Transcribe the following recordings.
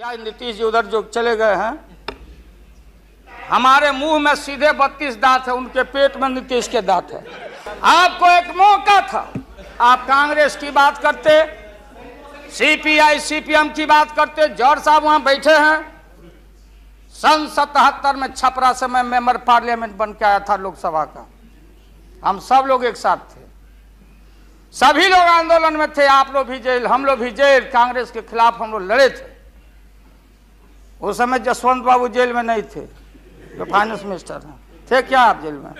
या नीतीश जी उधर जो चले गए हैं, हमारे मुंह में सीधे 32 दांत है, उनके पेट में नीतीश के दांत है। आपको एक मौका था, आप कांग्रेस की बात करते, सीपीआई सीपीएम की बात करते। जौहर साहब वहां बैठे हैं, सन 77 में छपरा से मैं मेंबर पार्लियामेंट बन के आया था लोकसभा का। हम सब लोग एक साथ थे, सभी लोग आंदोलन में थे, आप लोग भी जेल, हम लोग भी जेल, कांग्रेस के खिलाफ हम लोग लड़े थे। उस समय जसवंत बाबू जेल में नहीं थे, जो फाइनेंस मिनिस्टर हैं। थे क्या आप जेल में?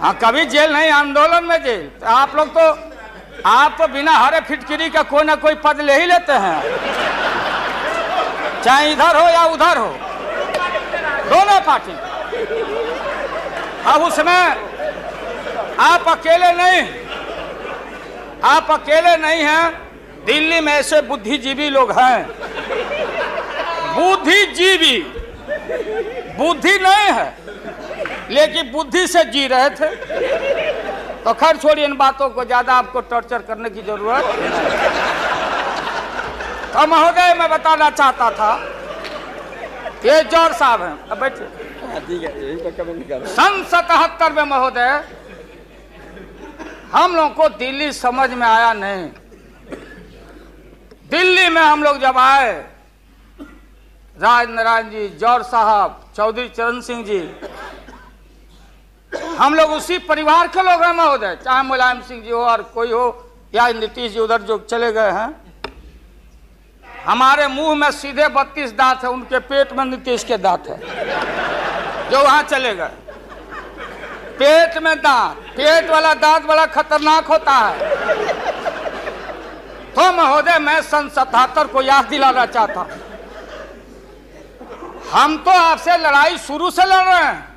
हाँ, कभी जेल नहीं, आंदोलन में जेल। तो आप लोग तो, आप तो बिना हरे फिटकिरी का कोई ना कोई पद ले ही लेते हैं, चाहे इधर हो या उधर हो, दोनों पार्टी। अब उसमें आप अकेले नहीं हैं, दिल्ली में ऐसे बुद्धिजीवी लोग हैं। बुद्धिजीवी, बुद्धि नहीं है लेकिन बुद्धि से जी रहे थे। तो खैर छोड़िए इन बातों को, ज्यादा आपको टॉर्चर करने की जरूरत नहीं। तो महोदय, मैं बताना चाहता था, ये जौहर साहब हैं, अब बैठिए। सन 77 में महोदय हम लोग को दिल्ली समझ में आया नहीं। दिल्ली में हम लोग जब आए, राजनारायण जी, जौहर साहब, चौधरी चरण सिंह जी, हम लोग उसी परिवार के लोग हैं महोदय। चाहे मुलायम सिंह जी हो और कोई हो, या नीतीश जी उधर जो चले गए हैं, हमारे मुंह में सीधे 32 दांत है, उनके पेट में नीतीश के दांत है। जो वहां चले गए, पेट में दांत, पेट वाला दांत बड़ा खतरनाक होता है। तो महोदय, मैं सन 77 को याद दिलाना चाहता, हम तो आपसे लड़ाई शुरू से लड़ रहे हैं,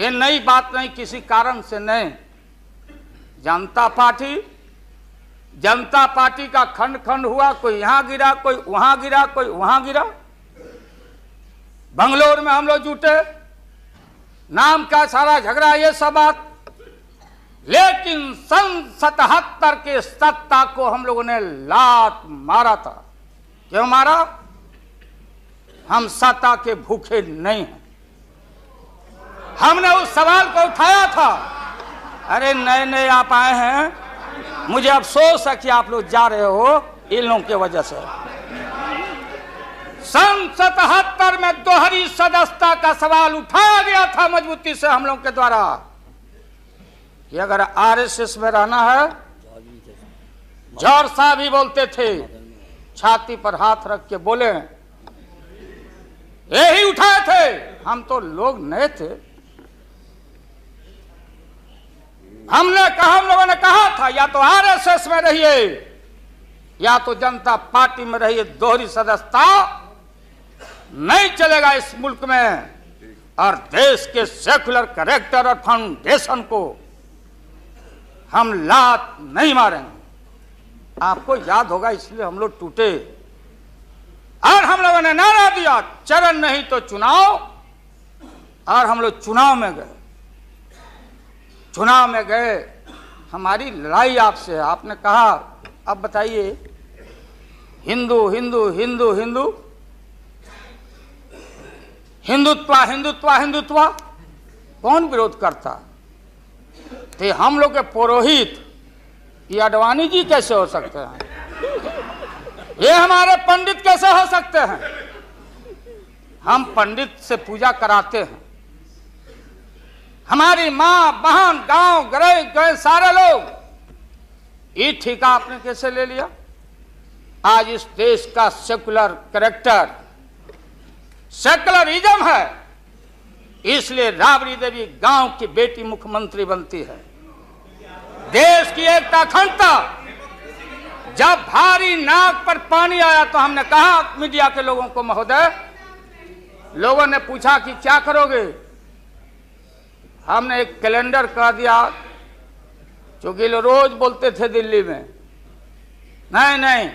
ये नई बात नहीं, किसी कारण से नहीं। जनता पार्टी का खंड खंड हुआ, कोई यहां गिरा, कोई वहां गिरा, कोई वहां गिरा। बंगलोर में हम लोग जुटे, नाम का सारा झगड़ा, ये सब बात। लेकिन सन 77 के सत्ता को हम लोगों ने लात मारा था। क्यों मारा? हम सत्ता के भूखे नहीं हैं। हमने उस सवाल को उठाया था। अरे नए नए आप आए हैं, मुझे अफसोस है कि आप लोग जा रहे हो इन लोगों की वजह से। सन 77 में दोहरी सदस्यता का सवाल उठाया गया था मजबूती से हम लोग के द्वारा, कि अगर आरएसएस में रहना है। जौहर साहब भी बोलते थे, छाती पर हाथ रख के बोले, यही उठाए थे। हम तो लोग नए थे, हमने कहा, हम लोगों ने कहा था, या तो आरएसएस में रहिए या तो जनता पार्टी में रहिए, दोहरी सदस्यता नहीं चलेगा इस मुल्क में। और देश के सेक्युलर कैरेक्टर और फाउंडेशन को हम लात नहीं मारेंगे। आपको याद होगा, इसलिए हम लोग टूटे और हम लोगों ने नारा दिया, चरण नहीं तो चुनाव। और हम लोग चुनाव में गए। हमारी लड़ाई आपसे, आपने कहा। अब बताइए, हिंदू हिंदू हिंदू हिंदू, हिंदुत्व हिंदुत्व हिंदुत्व, कौन विरोध करता? तो हम लोग के पुरोहित ये आडवाणी जी कैसे हो सकते हैं? ये हमारे पंडित कैसे हो सकते हैं? हम पंडित से पूजा कराते हैं, हमारी माँ बहन गांव गए गए सारे लोग, ये ठेका आपने कैसे ले लिया? आज इस देश का सेकुलर कैरेक्टर सेकुलरिज्म है, इसलिए राबड़ी देवी गांव की बेटी मुख्यमंत्री बनती है। देश की एकता अखंडता। जब भारी नाक पर पानी आया तो हमने कहा मीडिया के लोगों को, महोदय, लोगों ने पूछा कि क्या करोगे? हमने एक कैलेंडर कह दिया, क्योंकि लोग रोज बोलते थे दिल्ली में, नहीं,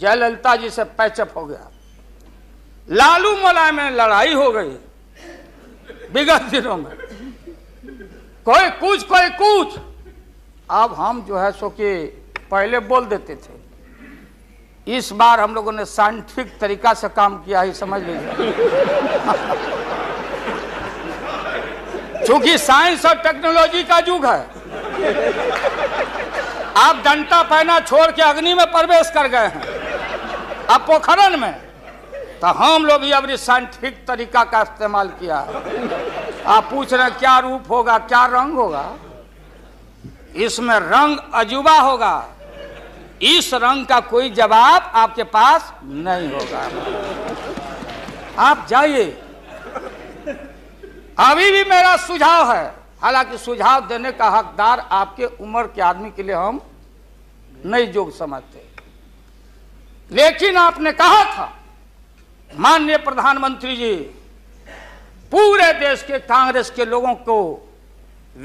जयललिता जी से पैचअप हो गया, लालू मुलायम में लड़ाई हो गई। विगत दिनों में कोई कुछ कोई कुछ। अब हम जो है सो कि पहले बोल देते थे, इस बार हम लोगों ने साइंटिफिक तरीका से काम किया है, समझ लीजिए। क्योंकि साइंस और टेक्नोलॉजी का युग है। आप डंडा पहना छोड़ के अग्नि में प्रवेश कर गए हैं, अब पोखरन में। तो हम लोग भी अपनी साइंटिफिक तरीका का इस्तेमाल किया। आप पूछ रहे हैं क्या रूप होगा, क्या रंग होगा? इसमें रंग अजूबा होगा, इस रंग का कोई जवाब आपके पास नहीं होगा। आप जाइए। अभी भी मेरा सुझाव है, हालांकि सुझाव देने का हकदार आपके उम्र के आदमी के लिए हम नहीं जोग समझते, लेकिन आपने कहा था माननीय प्रधानमंत्री जी, पूरे देश के कांग्रेस के लोगों को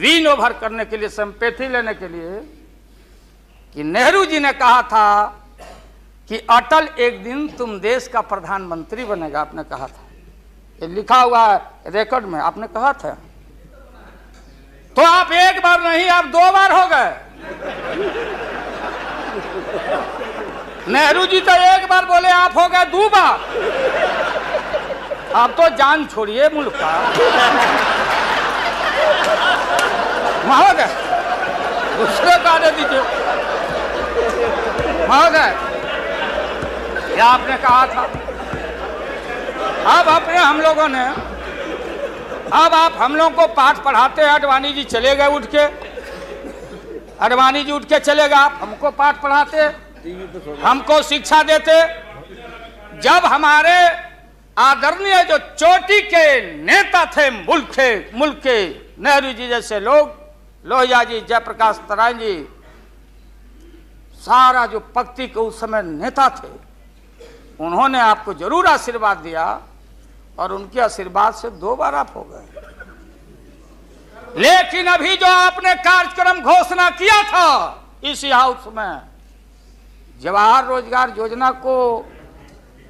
विन ओवर करने के लिए, संपैथी लेने के लिए, कि नेहरू जी ने कहा था कि अटल एक दिन तुम देश का प्रधानमंत्री बनेगा। आपने कहा था, ये लिखा हुआ है रिकॉर्ड में, आपने कहा था। तो आप एक बार नहीं, आप दो बार हो गए। नेहरू जी तो एक बार बोले, आप हो गए दो बार। आप तो जान छोड़िए मुल्क का। महोदय दूसरे का दे दीजिए। महोदय आपने कहा था। अब अपने हम लोगों ने, अब आप हम लोग को पाठ पढ़ाते हैं। आडवाणी जी चले गए उठ के, आडवाणी जी उठ के चले गए, आप हमको पाठ पढ़ाते हैं, हमको शिक्षा देते। जब हमारे आदरणीय जो चोटी के नेता थे मुल्क के नेहरू जी जैसे लोग, लोहिया जी, जयप्रकाश नारायण जी, सारा जो पक्ति के उस समय नेता थे, उन्होंने आपको जरूर आशीर्वाद दिया और उनके आशीर्वाद से दो बार आप हो गए। लेकिन अभी जो आपने कार्यक्रम घोषणा किया था इसी हाउस में, जवाहर रोजगार योजना को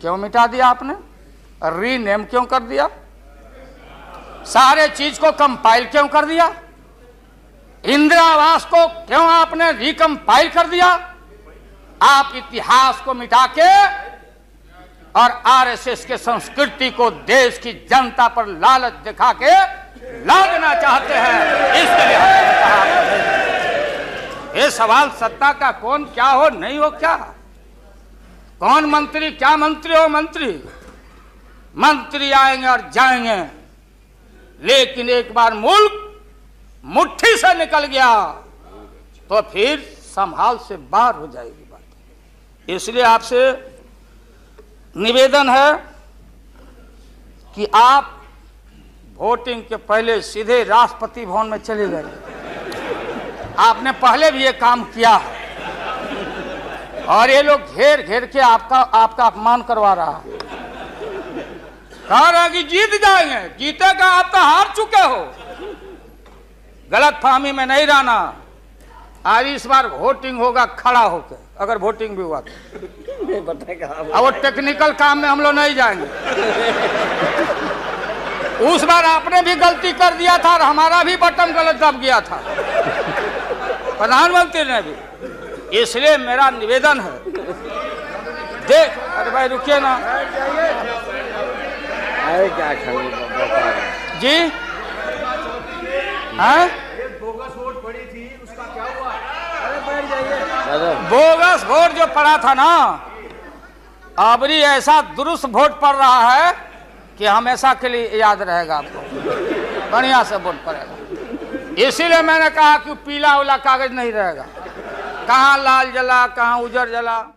क्यों मिटा दिया आपने? रीनेम क्यों कर दिया? सारे चीज को कंपाइल क्यों कर दिया? इंदिरावास को क्यों आपने रिकम्पाइल कर दिया? आप इतिहास को मिटा के और आरएसएस के संस्कृति को देश की जनता पर लालच दिखा के लादना चाहते हैं। इसके लिए ये सवाल सत्ता का कौन क्या हो नहीं हो, क्या कौन मंत्री, क्या मंत्री हो, मंत्री आएंगे और जाएंगे, लेकिन एक बार मुल्क मुट्ठी से निकल गया तो फिर संभाल से बाहर हो जाएगी बात। इसलिए आपसे निवेदन है कि आप वोटिंग के पहले सीधे राष्ट्रपति भवन में चले जाइए। आपने पहले भी ये काम किया है और ये लोग घेर घेर के आपका अपमान करवा रहा है, कह रहा है कि जीत जाएंगे। जीतेगा, आप तो हार चुके हो। गलत फहमी में नहीं रहना। आज इस बार वोटिंग होगा खड़ा होकर, अगर वोटिंग भी हुआ तो। और टेक्निकल काम में हम लोग नहीं जाएंगे। उस बार आपने भी गलती कर दिया था और हमारा भी बटन गलत दब गया था, प्रधानमंत्री ने भी। इसलिए मेरा निवेदन है, देख, अरे भाई रुकिए ना क्या जी, हैं बोगस वोट पड़ी थी, उसका क्या हुआ? अरे बैठ जाइए। बोगस वोट जो पड़ा था ना, अबरी ऐसा दुरुस्त वोट पड़ रहा है कि हमेशा के लिए याद रहेगा आपको। बढ़िया से वोट पड़ेगा। इसीलिए मैंने कहा कि पीला वाला कागज नहीं रहेगा, कहाँ लाल जला, कहाँ उजर जला।